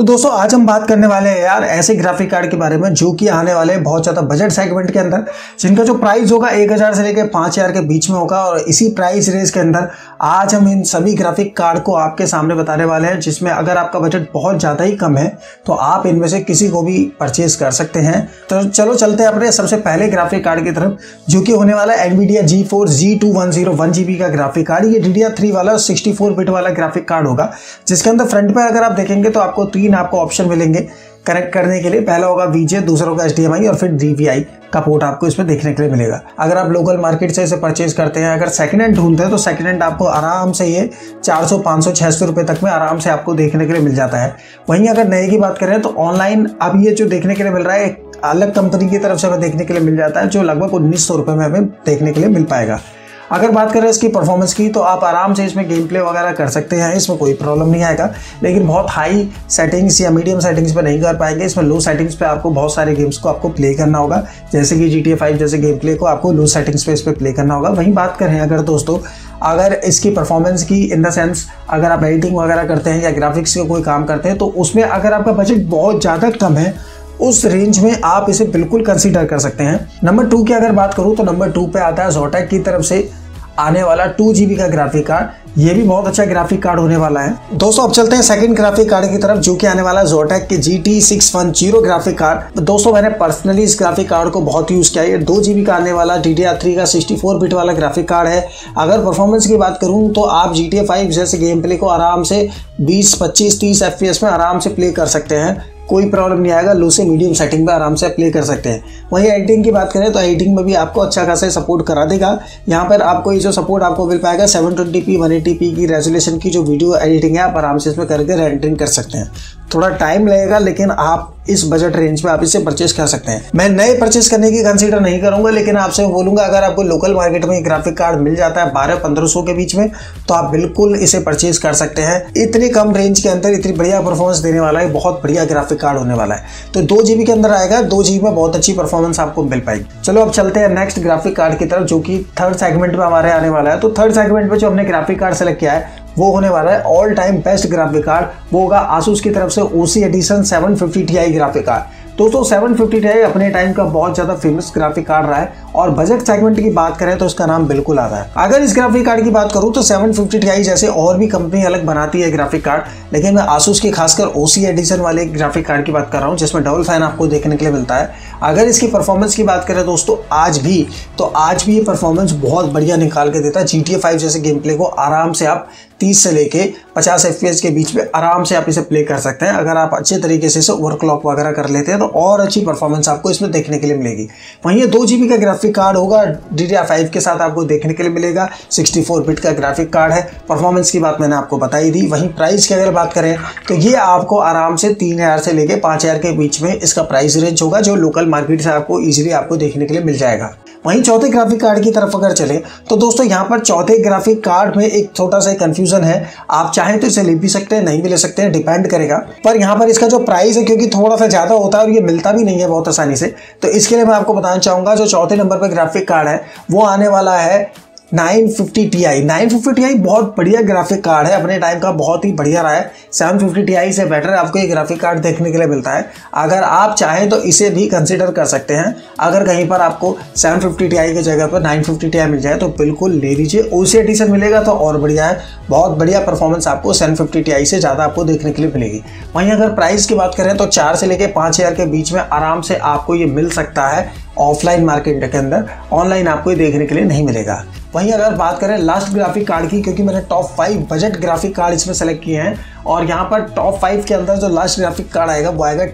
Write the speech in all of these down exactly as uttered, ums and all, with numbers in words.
तो दोस्तों आज हम बात करने वाले हैं यार ऐसे ग्राफिक कार्ड के बारे में जो कि आने वाले हैं बहुत ज़्यादा बजट सेगमेंट के अंदर, जिनका जो प्राइस होगा एक हज़ार से लेकर पाँच हज़ार के बीच में होगा। और इसी प्राइस रेंज के अंदर आज हम इन सभी ग्राफिक कार्ड को आपके सामने बताने वाले हैं, जिसमें अगर आपका बजट बहुत ज़्यादा ही कम है तो आप इनमें से किसी को भी परचेज कर सकते हैं। तो चलो चलते हैं अपने सबसे पहले ग्राफिक कार्ड की तरफ, जो कि होने वाला है Nvidia GeForce G two one zero one G B का ग्राफिक कार्ड। ये डीडीआर थ्री वाला सिक्सटी फोर बिट वाला ग्राफिक कार्ड होगा, जिसके अंदर फ्रंट पर अगर आप देखेंगे तो आपको तीन आपको ऑप्शन मिलेंगे कनेक्ट करने के लिए। पहला होगा वीजे, दूसरा होगा एचडीएमआई और फिर डीवीआई का पोर्ट आपको इसमें देखने के लिए मिलेगा। अगर आप लोकल मार्केट से इसे परचेज करते हैं, अगर सेकंड हैंड ढूंढते हैं तो सेकंड हैंड आपको आराम से ये चार सौ, पाँच सौ, छह सौ रुपए तक में आराम से आपको देखने के लिए मिल जाता है। वहीं अगर नए की बात करें तो ऑनलाइन अब ये जो देखने के लिए मिल रहा है अलग कंपनी की तरफ से हमें देखने के लिए मिल जाता है, जो लगभग उन्नीस सौ रुपये में हमें देखने के लिए मिल पाएगा। अगर बात करें इसकी परफॉर्मेंस की तो आप आराम से इसमें गेम प्ले वगैरह कर सकते हैं, इसमें कोई प्रॉब्लम नहीं आएगा। लेकिन बहुत हाई सेटिंग्स या मीडियम सेटिंग्स पर नहीं कर पाएंगे, इसमें लो सेटिंग्स पे आपको बहुत सारे गेम्स को आपको प्ले करना होगा, जैसे कि जी टी ए फाइव जैसे गेम प्ले को आपको लो सेटिंग्स पे इस पर प्ले करना होगा। वहीं बात करें अगर दोस्तों अगर इसकी परफॉर्मेंस की इन द सेंस अगर आप एडिटिंग वगैरह करते हैं या ग्राफिक्स का कोई काम करते हैं तो उसमें अगर आपका बजट बहुत ज़्यादा कम है उस रेंज में आप इसे बिल्कुल कंसीडर कर सकते हैं। नंबर टू की अगर बात करूँ तो नंबर टू पे आता है Zotac की तरफ से आने वाला टू जी बी का ग्राफिक कार्ड। ये भी बहुत अच्छा ग्राफिक कार्ड होने वाला है। दोस्तों अब चलते हैं सेकंड ग्राफिक कार्ड की तरफ, जो कि आने वाला है Zotac के G T six ten graphic card. तो दोस्तों मैंने पर्सनली इस ग्राफिक कार्ड को बहुत यूज़ किया है। दो जी बी का आने वाला डी डी आर थ्री का सिक्सटी फोर बिट वाला ग्राफिक कार्ड है। अगर परफॉर्मेंस की बात करूँ तो आप जी टी ए फाइव जैसे गेम प्ले को आराम से बीस, पच्चीस, तीस एफ पी एस में आराम से प्ले कर सकते हैं, कोई प्रॉब्लम नहीं आएगा। लो से मीडियम सेटिंग में आराम से प्ले कर सकते हैं। वहीं एडिटिंग की बात करें तो एडिटिंग में भी आपको अच्छा खासा सपोर्ट करा देगा। यहाँ पर आपको ये जो सपोर्ट आपको मिल पाएगा seven twenty P, one eighty P की रेजोल्यूशन की जो वीडियो एडिटिंग है आप आराम से इसमें करके रेंडरिंग कर सकते हैं। थोड़ा टाइम लगेगा लेकिन आप इस बजट रेंज में आप इसे परचेस कर सकते हैं। मैं नए परचेस करने की कंसीडर नहीं करूंगा, लेकिन आपसे बोलूंगा अगर आपको लोकल मार्केट में ग्राफिक कार्ड मिल जाता है बारह पंद्रह सौ के बीच में तो आप बिल्कुल इसे परचेस कर सकते हैं। इतने कम रेंज के अंदर इतनी बढ़िया परफॉर्मेंस देने वाला है, बहुत बढ़िया ग्राफिक कार्ड होने वाला है। तो दो जीबी के अंदर आएगा, दो जीबी में बहुत अच्छी परफॉर्मेंस आपको मिल पाएगी। चलो अब चलते हैं नेक्स्ट ग्राफिक कार्ड की तरफ, जो कि थर्ड सेगमेंट में हमारे आने वाला है। तो थर्ड सेगमेंट में जो हमने ग्राफिक कार्ड सेलेक्ट किया है वो होने वाला है all time best graphic card. वो होगा Asus की तरफ से O C edition seven fifty Ti graphic card. दोस्तों सेवन फिफ्टी Ti अपने टाइम का बहुत ज़्यादा फेमस ग्राफिक कार्ड रहा है और बजट सेगमेंट की बात करें तो इसका नाम बिल्कुल आता है। अगर इस ग्राफिक कार्ड की बात करूं तो सेवन फिफ्टी Ti जैसे और भी कंपनी अलग बनाती है ग्राफिक कार्ड, लेकिन मैं Asus के खासकर O C एडिशन वाले ग्राफिक कार्ड की बात कर रहा हूं, जिसमें डबल फैन आपको देखने के लिए मिलता है। अगर इसकी परफॉर्मेंस की बात करें दोस्तों आज भी तो आज भी ये परफॉर्मेंस बहुत बढ़िया निकाल के देता है। जी टी ए फाइव जैसे गेम प्ले को आराम से आप तीस से लेके पचास एफ पी एस के बीच में आराम से आप इसे प्ले कर सकते हैं। अगर आप अच्छे तरीके से इसे ओवरक्लॉक वगैरह कर लेते हैं तो और अच्छी परफॉर्मेंस आपको इसमें देखने के लिए मिलेगी। वहीं ये दो जी बी का ग्राफिक कार्ड होगा डी डी आर फाइव के साथ आपको देखने के लिए मिलेगा। सिक्सटी फोर बिट का ग्राफिक कार्ड है। परफॉर्मेंस की बात मैंने आपको बताई दी। वहीं प्राइस की अगर बात करें तो ये आपको आराम से तीन हज़ार से लेके पाँच हज़ार के बीच में इसका प्राइस रेंज होगा, जो लोकल मार्केट से आपको ईजिली आपको देखने के लिए मिल जाएगा। वहीं चौथे ग्राफिक कार्ड की तरफ अगर चले तो दोस्तों यहाँ पर चौथे ग्राफिक कार्ड में एक छोटा सा कंफ्यूजन है। आप चाहें तो इसे ले भी सकते हैं, नहीं भी ले सकते हैं, डिपेंड करेगा। पर यहाँ पर इसका जो प्राइस है क्योंकि थोड़ा सा ज़्यादा होता है और ये मिलता भी नहीं है बहुत आसानी से, तो इसके लिए मैं आपको बताना चाहूँगा जो चौथे नंबर पर ग्राफिक कार्ड है वो आने वाला है nine fifty Ti। Nine fifty Ti बहुत बढ़िया ग्राफिक कार्ड है, अपने टाइम का बहुत ही बढ़िया रहा है। सेवन फिफ्टी Ti से बेटर आपको ये ग्राफिक कार्ड देखने के लिए मिलता है। अगर आप चाहें तो इसे भी कंसीडर कर सकते हैं। अगर कहीं पर आपको सेवन फिफ्टी Ti की जगह पर नाइन फिफ्टी Ti मिल जाए तो बिल्कुल ले लीजिए। O C एडिशन मिलेगा तो और बढ़िया है, बहुत बढ़िया परफॉर्मेंस आपको सेवन फिफ्टी Ti से ज़्यादा आपको देखने के लिए मिलेगी। वहीं अगर प्राइस की बात करें तो चार से लेकर पाँच हज़ार के बीच में आराम से आपको ये मिल सकता है ऑफलाइन मार्केट के अंदर। ऑनलाइन आपको ये देखने के लिए नहीं मिलेगा। वहीं अगर बात करें लास्ट ग्राफिक कार्ड की, क्योंकि मैंने top five budget graphic card इसमें सेलेक्ट किए हैं और यहाँ पर टॉप फाइव के अंदर जो लास्ट ग्राफिक कार्ड आएगा वो आएगा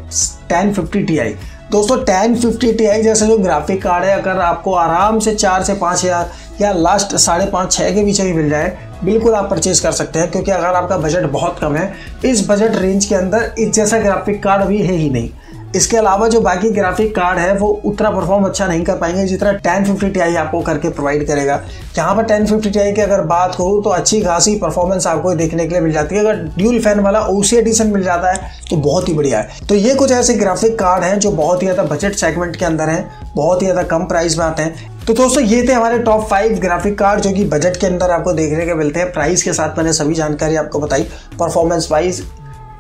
टेन फिफ्टी Ti। दोस्तों टेन फिफ्टी Ti जैसे जो ग्राफिक कार्ड है अगर आपको आराम से चार से पाँच हज़ार या लास्ट साढ़े पाँच छः के बीच में मिल जाए बिल्कुल आप परचेज़ कर सकते हैं, क्योंकि अगर आपका बजट बहुत कम है इस बजट रेंज के अंदर इस जैसा ग्राफिक कार्ड अभी है ही नहीं। इसके अलावा जो बाकी ग्राफिक कार्ड है वो उतना परफॉर्म अच्छा नहीं कर पाएंगे जितना टेन फिफ्टी Ti आपको करके प्रोवाइड करेगा। यहाँ पर टेन फिफ्टी Ti की अगर बात करूँ तो अच्छी खासी परफॉर्मेंस आपको देखने के लिए मिल जाती है। अगर ड्यूल फैन वाला O C एडिशन मिल जाता है तो बहुत ही बढ़िया है। तो ये कुछ ऐसे ग्राफिक कार्ड हैं जो बहुत ही ज़्यादा बजट सेगमेंट के अंदर हैं, बहुत ही ज़्यादा कम प्राइस में आते हैं। तो दोस्तों ये थे हमारे टॉप फाइव ग्राफिक कार्ड जो कि बजट के अंदर आपको देखने के मिलते हैं। प्राइस के साथ मैंने सभी जानकारी आपको बताई, परफॉर्मेंस वाइज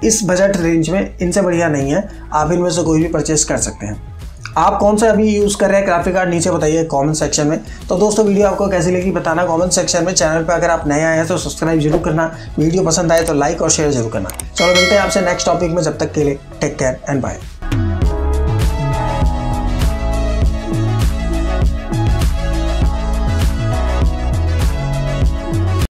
इस बजट रेंज में इनसे बढ़िया नहीं है, आप इनमें से कोई भी परचेस कर सकते हैं। आप कौन सा अभी यूज़ कर रहे हैं ग्राफिक कार्ड, नीचे बताइए कमेंट सेक्शन में। तो दोस्तों वीडियो आपको कैसी लगी बताना कमेंट सेक्शन में। चैनल पर अगर आप नए आए हैं तो सब्सक्राइब जरूर करना, वीडियो पसंद आए तो लाइक और शेयर जरूर करना। चलो मिलते हैं आपसे नेक्स्ट टॉपिक में, जब तक के लिए टेक केयर एंड बाय।